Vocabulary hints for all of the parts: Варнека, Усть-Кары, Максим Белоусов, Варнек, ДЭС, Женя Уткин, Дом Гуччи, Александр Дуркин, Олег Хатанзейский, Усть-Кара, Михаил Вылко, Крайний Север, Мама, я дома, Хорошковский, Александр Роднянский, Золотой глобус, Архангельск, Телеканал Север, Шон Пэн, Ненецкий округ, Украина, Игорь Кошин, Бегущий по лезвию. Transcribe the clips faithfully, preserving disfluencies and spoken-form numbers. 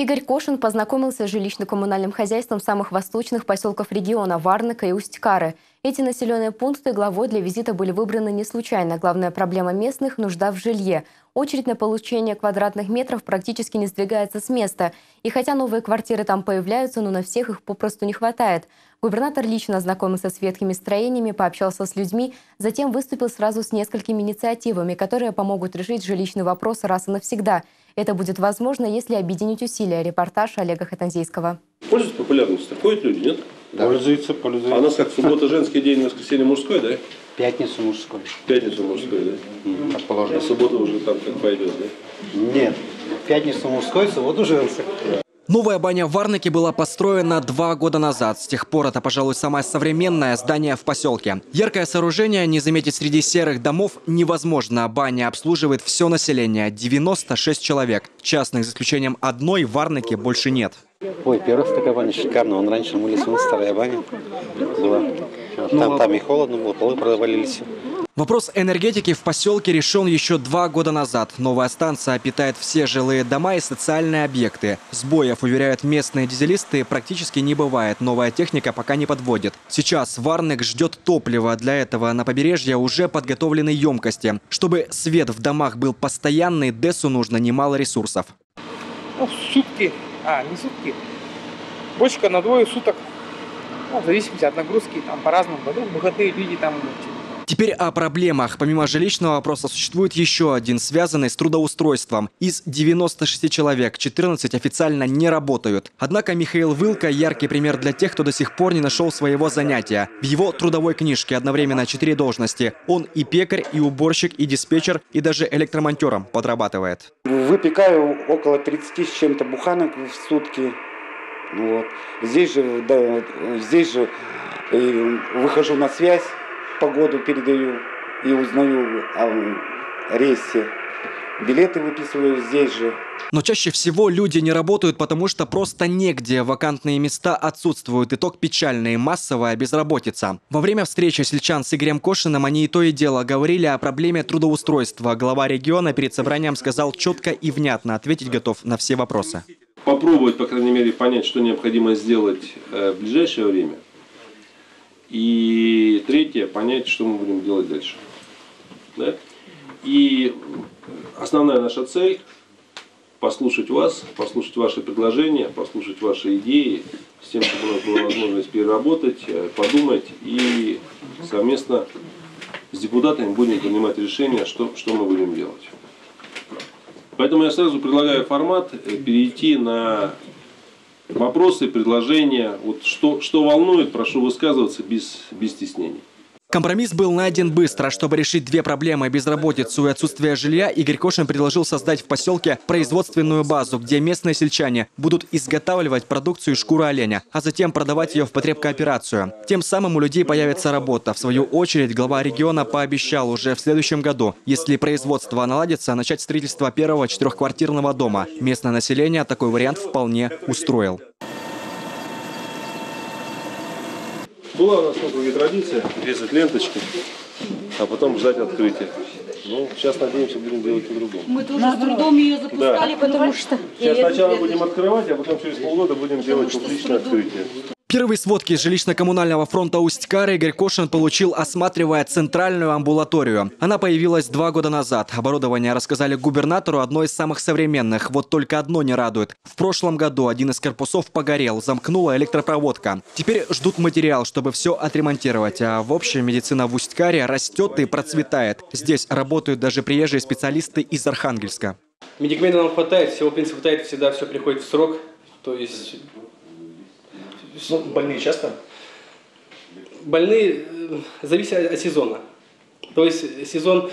Игорь Кошин познакомился с жилищно-коммунальным хозяйством самых восточных поселков региона – Варнека и Усть-Кары. Эти населенные пункты главой для визита были выбраны не случайно. Главная проблема местных – нужда в жилье. Очередь на получение квадратных метров практически не сдвигается с места. И хотя новые квартиры там появляются, но на всех их попросту не хватает. Губернатор лично ознакомился с ветхими строениями, пообщался с людьми, затем выступил сразу с несколькими инициативами, которые помогут решить жилищный вопрос раз и навсегда. Это будет возможно, если объединить усилия. Репортаж Олега Хатанзейского. Пользуются популярностью? Ходят люди, нет? Да. Пользуются, пользуются. А у нас как, суббота женский день, воскресенье мужской, да? Пятницу мужской. Пятницу мужской, да? Mm-hmm. Как положено. А суббота уже там как пойдет, да? Нет, пятницу мужской, субботу женский. Новая баня в Варнеке была построена два года назад. С тех пор это, пожалуй, самое современное здание в поселке. Яркое сооружение не заметить среди серых домов невозможно. Баня обслуживает все население – девяносто шесть человек. Частных, за исключением одной, в Варнеке больше нет. Ой, первый раз такая баня шикарная. Он раньше мылись, у нас старая баня была. Там, там и холодно было, полы провалились. Вопрос энергетики в поселке решен еще два года назад. Новая станция питает все жилые дома и социальные объекты. Сбоев, уверяют местные дизелисты, практически не бывает. Новая техника пока не подводит. Сейчас Варнек ждет топлива. Для этого на побережье уже подготовлены емкости. Чтобы свет в домах был постоянный, ДЭСу нужно немало ресурсов. Ну, сутки. А, не сутки. Бочка на двое суток. Ну, в зависимости от нагрузки, там по-разному. Выходные люди там... Теперь о проблемах. Помимо жилищного вопроса существует еще один, связанный с трудоустройством. Из девяноста шести человек четырнадцать официально не работают. Однако Михаил Вылко – яркий пример для тех, кто до сих пор не нашел своего занятия. В его трудовой книжке одновременно четыре должности. Он и пекарь, и уборщик, и диспетчер, и даже электромонтером подрабатывает. Выпекаю около тридцати с чем-то буханок в сутки. Вот. Здесь же, да, здесь же э, выхожу на связь. Погоду передаю и узнаю о рейсе. Билеты выписываю здесь же. Но чаще всего люди не работают, потому что просто негде. Вакантные места отсутствуют. Итог печальный – массовая безработица. Во время встречи сельчан с Игорем Кошиным они и то и дело говорили о проблеме трудоустройства. Глава региона перед собранием сказал четко и внятно: ответить готов на все вопросы. Попробовать, по крайней мере, понять, что необходимо сделать в ближайшее время. И третье, понять, что мы будем делать дальше. Да? И основная наша цель – послушать вас, послушать ваши предложения, послушать ваши идеи, с тем, чтобы у нас была возможность переработать, подумать и совместно с депутатами будем принимать решение, что, что мы будем делать. Поэтому я сразу предлагаю формат перейти на... Вопросы, предложения, вот что, что волнует, прошу высказываться без, без стеснений. Компромисс был найден быстро. Чтобы решить две проблемы – безработицу и отсутствие жилья, Игорь Кошин предложил создать в поселке производственную базу, где местные сельчане будут изготавливать продукцию шкуры оленя, а затем продавать ее в потребкооперацию. Тем самым у людей появится работа. В свою очередь глава региона пообещал уже в следующем году, если производство наладится, начать строительство первого четырехквартирного дома. Местное население такой вариант вполне устроил. Была у нас в округе традиция резать ленточки, а потом ждать открытия. Ну, сейчас, надеемся, будем делать по-другому. Мы тоже с трудом ее запускали, да. Потому что... Сейчас сначала будем открывать, а потом через полгода будем делать публичное открытие. Первые сводки жилищно-коммунального фронта Усть-Кары Игорь Кошин получил, осматривая центральную амбулаторию. Она появилась два года назад. Оборудование, рассказали губернатору, одно из самых современных. Вот только одно не радует. В прошлом году один из корпусов погорел, замкнула электропроводка. Теперь ждут материал, чтобы все отремонтировать. А в общем, медицина в Усть-Каре растет и процветает. Здесь работают даже приезжие специалисты из Архангельска. Медикаментов нам хватает, всего, в принципе, хватает, всегда все приходит в срок. То есть... Ну, больные часто? Больные зависят от сезона. То есть сезон,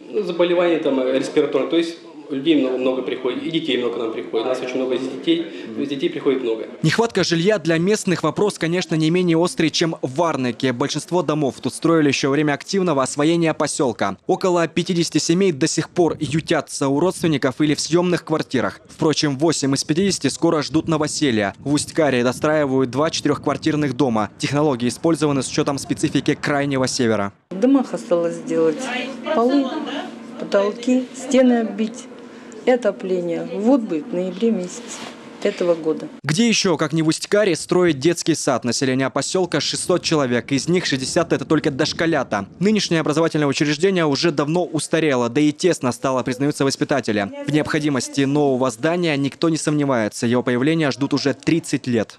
ну, заболеваний там, респираторных, то есть людей много, много приходит, и детей много к нам приходит. У нас очень много из детей, из детей приходит много. Нехватка жилья для местных вопрос, конечно, не менее острый, чем в Варнеке. Большинство домов тут строили еще во время активного освоения поселка. Около пятидесяти семей до сих пор ютятся у родственников или в съемных квартирах. Впрочем, восемь из пятидесяти скоро ждут новоселья. В Усть-Каре достраивают два четырехквартирных дома. Технологии использованы с учетом специфики Крайнего Севера. В домах осталось сделать полы, потолки, стены оббить. И отопление. Вот будет в ноябре месяце. этого года. Где еще, как не в Усть-Каре, строить детский сад? Население поселка шестьсот человек, из них шестьдесят – это только дошколята. Нынешнее образовательное учреждение уже давно устарело, да и тесно стало, признаются воспитатели. В необходимости нового здания никто не сомневается, его появление ждут уже тридцать лет.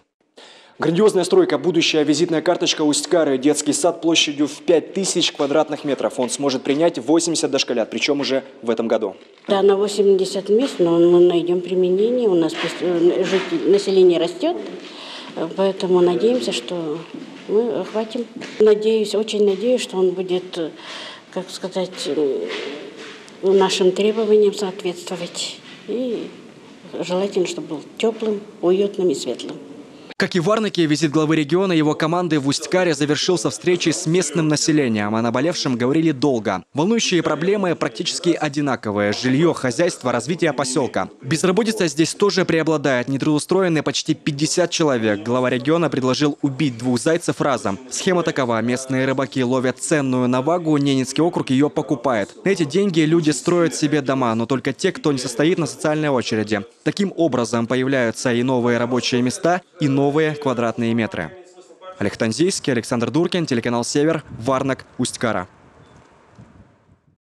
Грандиозная стройка, будущая визитная карточка Усть-Кары. Детский сад площадью в пять тысяч квадратных метров. Он сможет принять восемьдесят дошколят, причем уже в этом году. Да, на восемьдесят мест, но мы найдем применение. У нас население растет, поэтому надеемся, что мы охватим. Надеюсь, очень надеюсь, что он будет, как сказать, нашим требованиям соответствовать. И желательно, чтобы был теплым, уютным и светлым. Как и в Варнеке, визит главы региона и его команды в Усть-Каре завершился встречей с местным населением. О наболевшем говорили долго. Волнующие проблемы практически одинаковые. Жилье, хозяйство, развитие поселка. Безработица здесь тоже преобладает. Нетрудоустроены почти пятьдесят человек. Глава региона предложил убить двух зайцев разом. Схема такова. Местные рыбаки ловят ценную навагу, Ненецкий округ ее покупает. На эти деньги люди строят себе дома, но только те, кто не состоит на социальной очереди. Таким образом появляются и новые рабочие места, и новые. Новые квадратные метры. Олег Хатанзейский, Александр Дуркин, телеканал Север, Варнак, Усть-Кара.